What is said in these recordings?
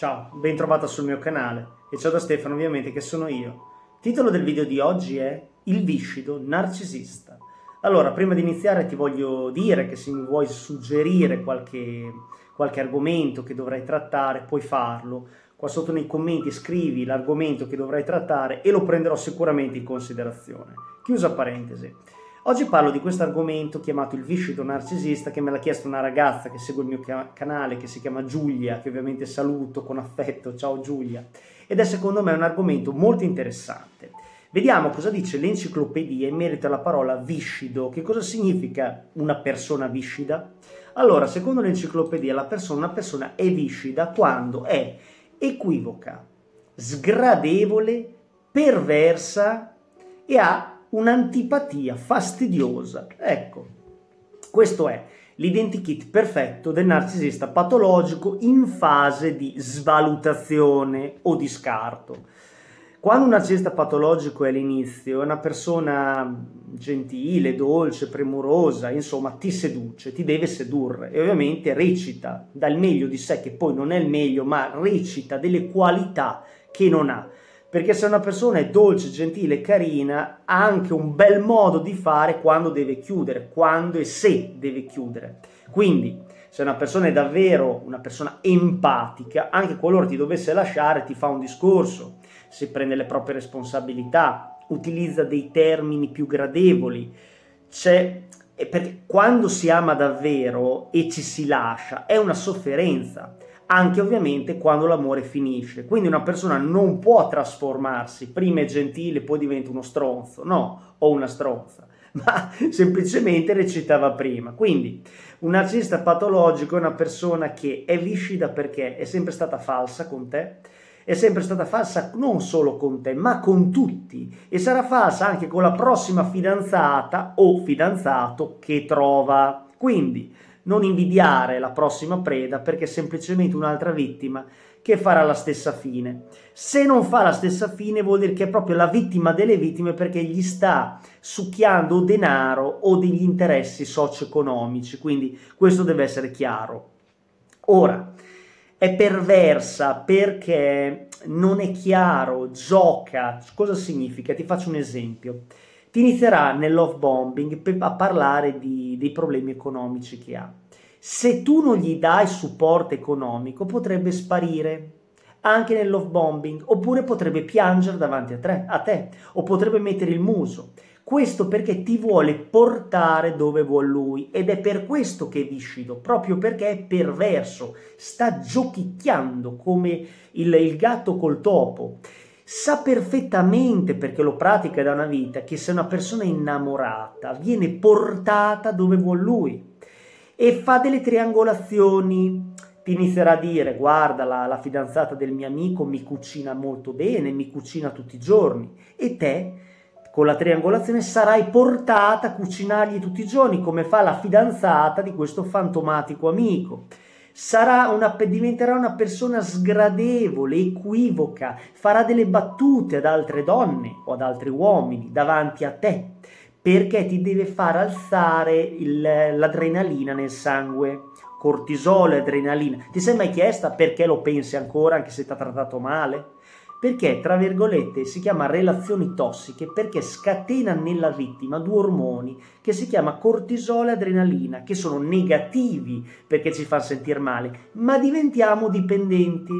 Ciao, ben trovata sul mio canale e ciao da Stefano ovviamente che sono io. Il titolo del video di oggi è Il viscido narcisista. Allora, prima di iniziare ti voglio dire che se mi vuoi suggerire qualche argomento che dovrai trattare puoi farlo. Qua sotto nei commenti scrivi l'argomento che dovrai trattare e lo prenderò sicuramente in considerazione. Chiusa parentesi. Oggi parlo di questo argomento chiamato il viscido narcisista, che me l'ha chiesto una ragazza che segue il mio canale, che si chiama Giulia, che ovviamente saluto con affetto. Ciao Giulia. Ed è secondo me un argomento molto interessante. Vediamo cosa dice l'enciclopedia in merito alla parola viscido. Che cosa significa una persona viscida? Allora, secondo l'enciclopedia una persona è viscida quando è equivoca, sgradevole, perversa e ha un'antipatia fastidiosa. Ecco, questo è l'identikit perfetto del narcisista patologico in fase di svalutazione o di scarto. Quando un narcisista patologico è all'inizio, è una persona gentile, dolce, premurosa, insomma ti seduce, ti deve sedurre e ovviamente recita dal meglio di sé, che poi non è il meglio, ma recita delle qualità che non ha. Perché se una persona è dolce, gentile, carina, ha anche un bel modo di fare quando deve chiudere, quando e se deve chiudere. Quindi, se una persona è davvero una persona empatica, anche qualora ti dovesse lasciare, ti fa un discorso, si prende le proprie responsabilità, utilizza dei termini più gradevoli. Perché quando si ama davvero e ci si lascia, è una sofferenza. Anche ovviamente quando l'amore finisce, quindi una persona non può trasformarsi, prima è gentile poi diventa uno stronzo, no, o una stronza, ma semplicemente recitava prima. Quindi un narcisista patologico è una persona che è viscida perché è sempre stata falsa con te, è sempre stata falsa non solo con te ma con tutti e sarà falsa anche con la prossima fidanzata o fidanzato che trova. Quindi non invidiare la prossima preda perché è semplicemente un'altra vittima che farà la stessa fine. Se non fa la stessa fine vuol dire che è proprio la vittima delle vittime perché gli sta succhiando denaro o degli interessi socio-economici, quindi questo deve essere chiaro. Ora, è perversa perché non è chiaro, gioca. Cosa significa? Ti faccio un esempio. Ti inizierà nel love bombing a parlare dei problemi economici che ha. Se tu non gli dai supporto economico potrebbe sparire anche nel love bombing, oppure potrebbe piangere davanti a te, o potrebbe mettere il muso. Questo perché ti vuole portare dove vuol lui ed è per questo che è viscido, proprio perché è perverso, sta giochicchiando come il gatto col topo. Sa perfettamente, perché lo pratica da una vita, che se una persona è innamorata viene portata dove vuol lui e fa delle triangolazioni. Ti inizierà a dire: guarda, la fidanzata del mio amico mi cucina molto bene, mi cucina tutti i giorni, e te con la triangolazione sarai portata a cucinargli tutti i giorni come fa la fidanzata di questo fantomatico amico. Diventerà una persona sgradevole, equivoca, farà delle battute ad altre donne o ad altri uomini davanti a te perché ti deve far alzare l'adrenalina nel sangue, cortisolo e adrenalina. Ti sei mai chiesta perché lo pensi ancora anche se ti ha trattato male? Perché, tra virgolette, si chiama relazioni tossiche perché scatena nella vittima due ormoni che si chiama cortisolo e adrenalina, che sono negativi perché ci fa sentire male, ma diventiamo dipendenti.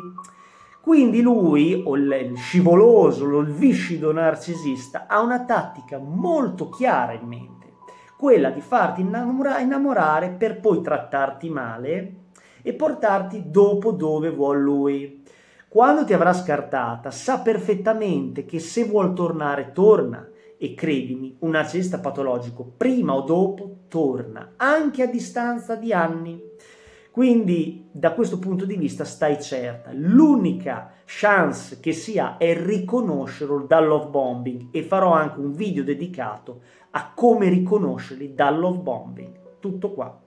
Quindi lui, o il scivoloso, o il viscido narcisista, ha una tattica molto chiara in mente, quella di farti innamorare per poi trattarti male e portarti dopo dove vuol lui. Quando ti avrà scartata, sa perfettamente che se vuol tornare, torna. E credimi, un narcisista patologico, prima o dopo, torna, anche a distanza di anni. Quindi, da questo punto di vista, stai certa. L'unica chance che si ha è riconoscerlo dal love bombing. E farò anche un video dedicato a come riconoscerli dal love bombing. Tutto qua.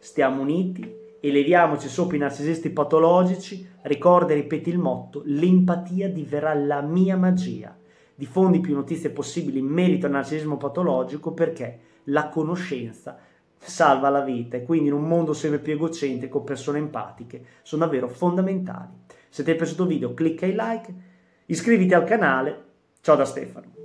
Stiamo uniti. Eleviamoci sopra i narcisisti patologici, ricorda e ripeti il motto: l'empatia diverrà la mia magia. Diffondi più notizie possibili in merito al narcisismo patologico perché la conoscenza salva la vita e quindi in un mondo sempre più egocentrico persone empatiche sono davvero fondamentali. Se ti è piaciuto il video, clicca il like, iscriviti al canale. Ciao da Stefano.